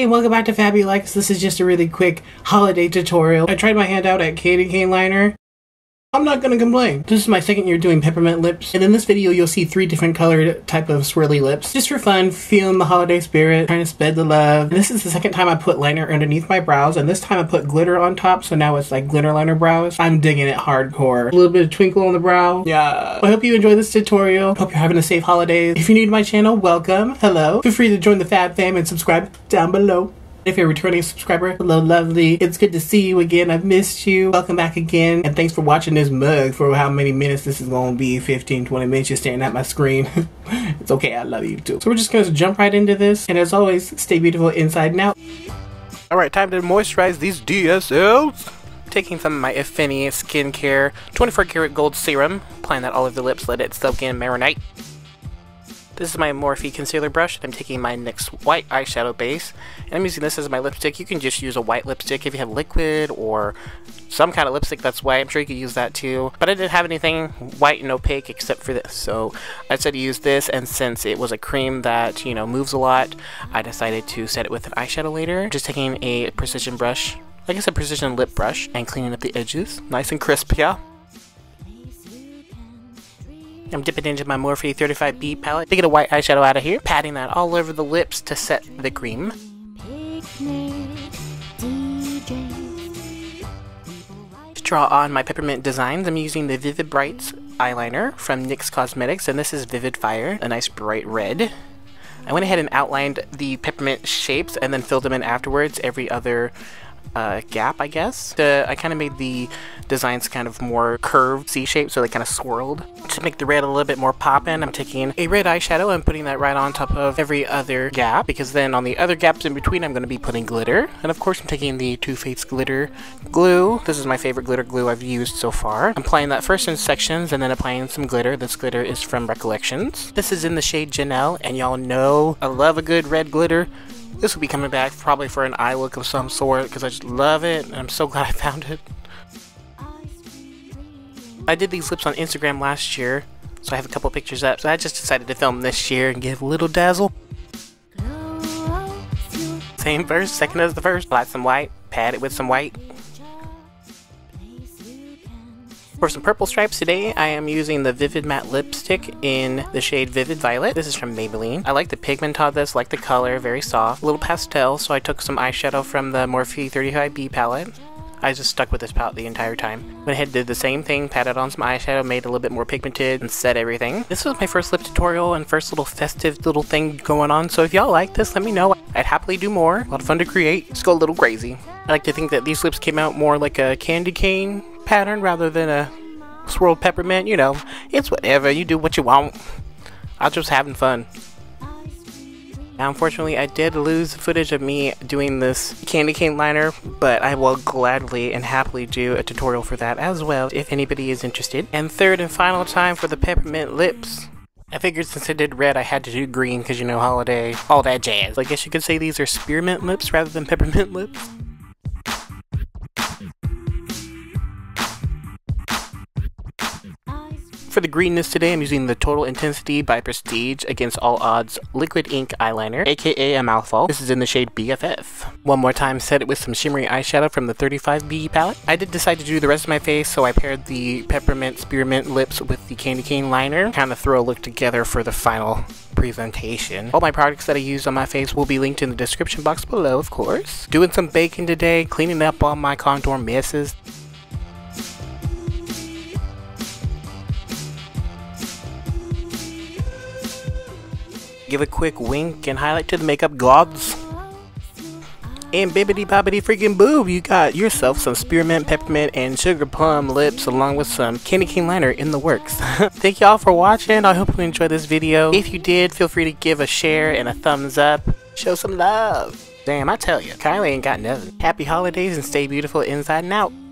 everybody, and welcome back to FabuLex. This is just a really quick holiday tutorial. I tried my hand out at K&K Liner. I'm not gonna complain. This is my second year doing peppermint lips, and in this video you'll see three different colored type of swirly lips. Just for fun, feeling the holiday spirit, trying to spread the love. And this is the second time I put liner underneath my brows, and this time I put glitter on top, so now it's like glitter liner brows. I'm digging it hardcore. A little bit of twinkle on the brow. Yeah. I hope you enjoy this tutorial. Hope you're having a safe holiday. If you're new to my channel, welcome. Hello. Feel free to join the Fab Fam and subscribe down below. If you're a returning subscriber, hello lovely. It's good to see you again. I've missed you. Welcome back again. And thanks for watching this mug for how many minutes this is going to be. 15, 20 minutes just staring at my screen. It's okay. I love you too. So we're just going to jump right into this. And as always, stay beautiful inside and out. Alright, time to moisturize these DSLs. Taking some of my Affinity Skincare 24 Karat Gold Serum. Applying that all over the lips. Let it soak in and marinate. This is my Morphe concealer brush. I'm taking my NYX white eyeshadow base, and I'm using this as my lipstick. You can just use a white lipstick if you have liquid or some kind of lipstick that's white. I'm sure you could use that too. But I didn't have anything white and opaque except for this, so I decided to use this. And since it was a cream that, you know, moves a lot, I decided to set it with an eyeshadow later. Just taking a precision brush, like I said, precision lip brush, and cleaning up the edges, nice and crisp, yeah. I'm dipping into my Morphe 35B palette to get a white eyeshadow out of here, patting that all over the lips to set the cream. To draw on my peppermint designs, I'm using the Vivid Brights eyeliner from NYX Cosmetics, and this is Vivid Fire, a nice bright red. I went ahead and outlined the peppermint shapes and then filled them in afterwards, every other gap, I guess. I kind of made the designs kind of more curved C-shaped, so they kind of swirled. To make the red a little bit more poppin', I'm taking a red eyeshadow and putting that right on top of every other gap, because then on the other gaps in between I'm going to be putting glitter. And of course I'm taking the Too Faced glitter glue. This is my favorite glitter glue I've used so far. I'm applying that first in sections and then applying some glitter. This glitter is from Recollections. This is in the shade Janelle, and y'all know I love a good red glitter. This will be coming back probably for an eye look of some sort, because I just love it and I'm so glad I found it. I did these lips on Instagram last year, so I have a couple pictures up, so I just decided to film this year and give a little dazzle. Same verse, second as the first. Apply some white, pat it with some white. For some purple stripes today, I am using the Vivid Matte Lipstick in the shade Vivid Violet. This is from Maybelline. I like the pigment on this, like the color, very soft. A little pastel, so I took some eyeshadow from the Morphe 35B palette. I just stuck with this palette the entire time. Went ahead and did the same thing, patted on some eyeshadow, made it a little bit more pigmented, and set everything. This was my first lip tutorial and first little festive little thing going on, so if y'all like this, let me know. I'd happily do more. A lot of fun to create. Just go a little crazy. I like to think that these lips came out more like a candy cane pattern rather than a swirled peppermint. You know, it's whatever. You do what you want. I was just having fun. Now, unfortunately, I did lose footage of me doing this candy cane liner, but I will gladly and happily do a tutorial for that as well if anybody is interested. And third and final time for the peppermint lips. I figured since I did red, I had to do green because, you know, holiday, all that jazz. So I guess you could say these are spearmint lips rather than peppermint lips. For the greenness today, I'm using the Total Intensity by Prestige Against All Odds Liquid Ink Eyeliner, aka a mouthful. This is in the shade BFF. One more time, set it with some shimmery eyeshadow from the 35B palette. I did decide to do the rest of my face, so I paired the peppermint spearmint lips with the candy cane liner. Kind of throw a look together for the final presentation. All my products that I used on my face will be linked in the description box below, of course. Doing some baking today, cleaning up all my contour messes. Give a quick wink and highlight to the makeup gods. And bibbity bobbity freaking boob, you got yourself some spearmint, peppermint, and sugar plum lips along with some candy cane liner in the works. Thank y'all for watching. I hope you enjoyed this video. If you did, feel free to give a share and a thumbs up. Show some love. Damn, I tell you, Kylie ain't got nothing. Happy holidays and stay beautiful inside and out.